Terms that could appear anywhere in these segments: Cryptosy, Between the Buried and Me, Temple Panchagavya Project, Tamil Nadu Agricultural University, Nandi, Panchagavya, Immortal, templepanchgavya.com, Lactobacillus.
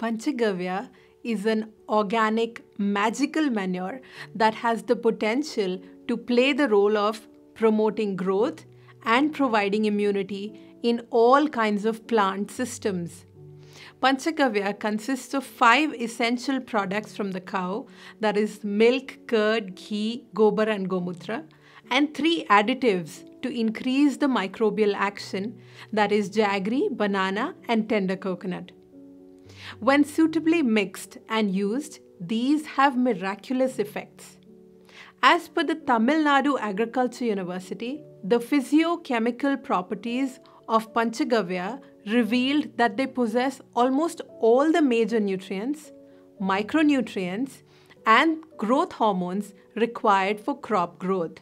Panchagavya is an organic magical manure that has the potential to play the role of promoting growth and providing immunity in all kinds of plant systems. Panchagavya consists of 5 essential products from the cow, that is milk, curd, ghee, gobar and gomutra, and 3 additives to increase the microbial action, that is jaggery, banana and tender coconut. When suitably mixed and used, these have miraculous effects. As per the Tamil Nadu Agricultural University, the physiochemical properties of Panchagavya revealed that they possess almost all the major nutrients, micronutrients and growth hormones required for crop growth.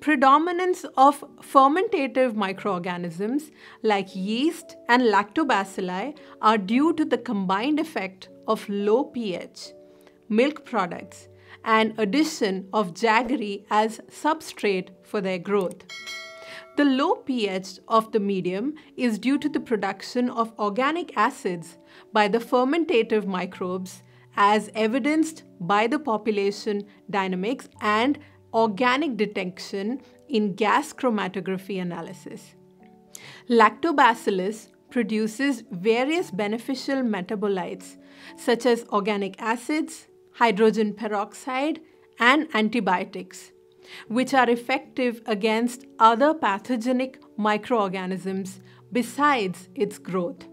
Predominance of fermentative microorganisms like yeast and lactobacilli are due to the combined effect of low pH, milk products and addition of jaggery as substrate for their growth. The low pH of the medium is due to the production of organic acids by the fermentative microbes, as evidenced by the population dynamics and organic detection in gas chromatography analysis. Lactobacillus produces various beneficial metabolites such as organic acids, hydrogen peroxide and antibiotics, which are effective against other pathogenic microorganisms besides its growth.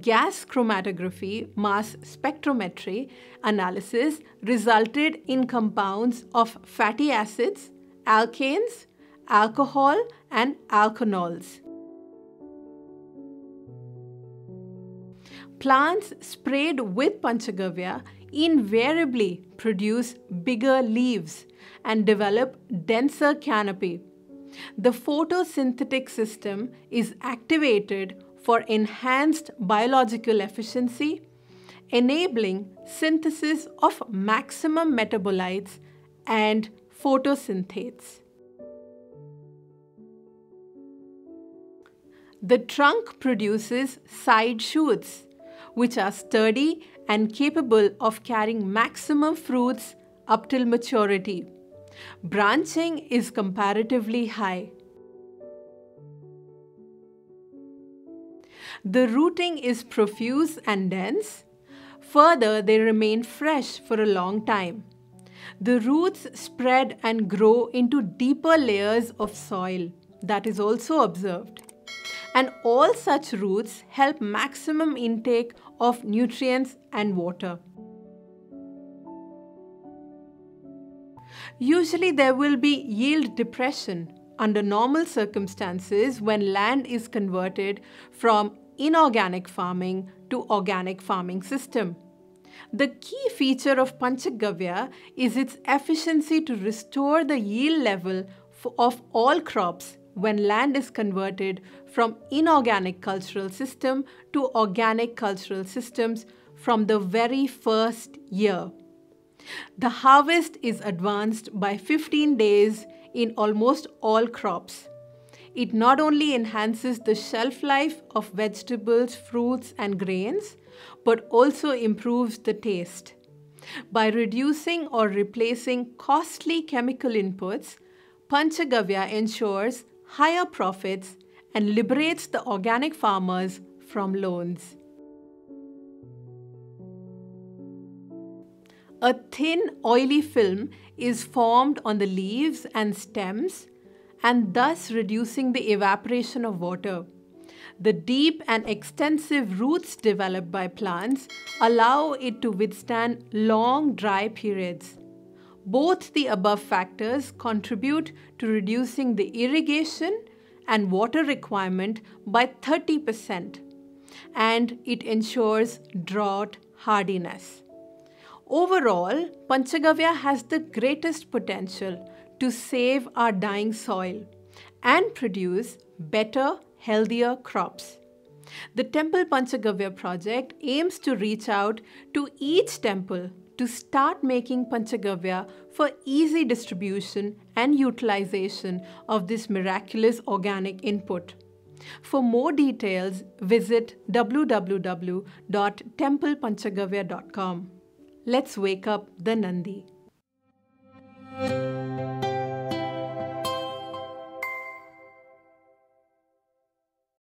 Gas chromatography mass spectrometry analysis resulted in compounds of fatty acids, alkanes, alcohol and alkanols. Plants sprayed with Panchagavya invariably produce bigger leaves and develop denser canopy. The photosynthetic system is activated for enhanced biological efficiency, enabling synthesis of maximum metabolites and photosynthase. The trunk produces side shoots, which are sturdy and capable of carrying maximum fruits up till maturity. Branching is comparatively high. The rooting is profuse and dense. Further, they remain fresh for a long time. The roots spread and grow into deeper layers of soil. That is also observed. And all such roots help maximum intake of nutrients and water. Usually there will be yield depression under normal circumstances when land is converted from inorganic farming to organic farming system. The key feature of Panchagavya is its efficiency to restore the yield level of all crops when land is converted from inorganic cultural system to organic cultural systems from the very first year. The harvest is advanced by 15 days in almost all crops. It not only enhances the shelf life of vegetables, fruits and grains, but also improves the taste. By reducing or replacing costly chemical inputs, Panchagavya ensures higher profits and liberates the organic farmers from loans. A thin, oily film is formed on the leaves and stems, and thus reducing the evaporation of water. The deep and extensive roots developed by plants allow it to withstand long dry periods. Both the above factors contribute to reducing the irrigation and water requirement by 30%, and it ensures drought hardiness. Overall, Panchagavya has the greatest potential to save our dying soil and produce better, healthier crops. The Temple Panchagavya project aims to reach out to each temple to start making Panchagavya for easy distribution and utilization of this miraculous organic input. For more details, visit www.templepanchagavya.com. Let's wake up the Nandi.